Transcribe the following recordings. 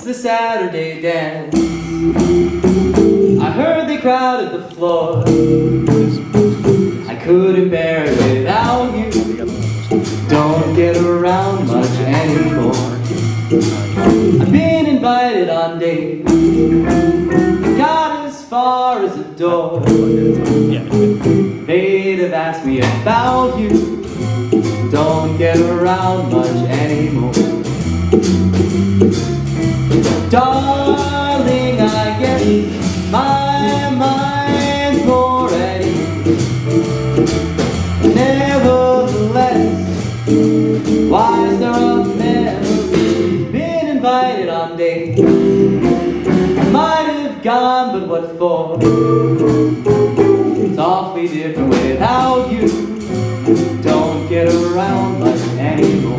It's the Saturday dance. I heard they crowded the floor. I couldn't bear it without you. Don't get around much anymore. I've been invited on dates, got as far as the door. They'd have asked me about you. Don't get around much anymore. Darling, I guess my mind's more at ease. Nevertheless, why's there a memory? Been invited on dates, might have gone, but what for? It's awfully different without you. Don't get around much anymore.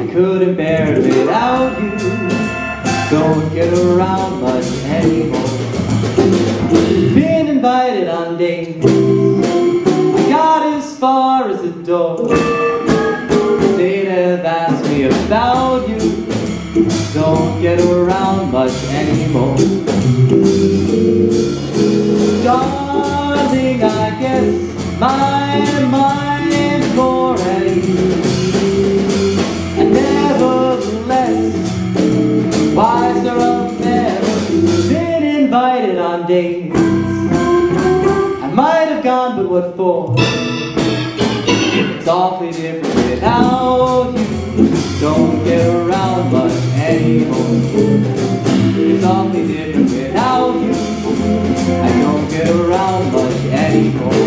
I couldn't bear it without you. Don't get around much anymore. Been invited on dates, got as far as the door. They'd have asked me about you. Don't get around much anymore. Darling, I guess my mind's more at ease. Why's there a memory? Been invited on dates, I might have gone, but what for? It's awfully different without you. Don't get around much anymore. It's awfully different without you. I don't get around much anymore.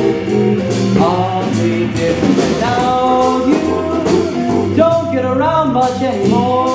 Awfully different without you. Don't get around much anymore.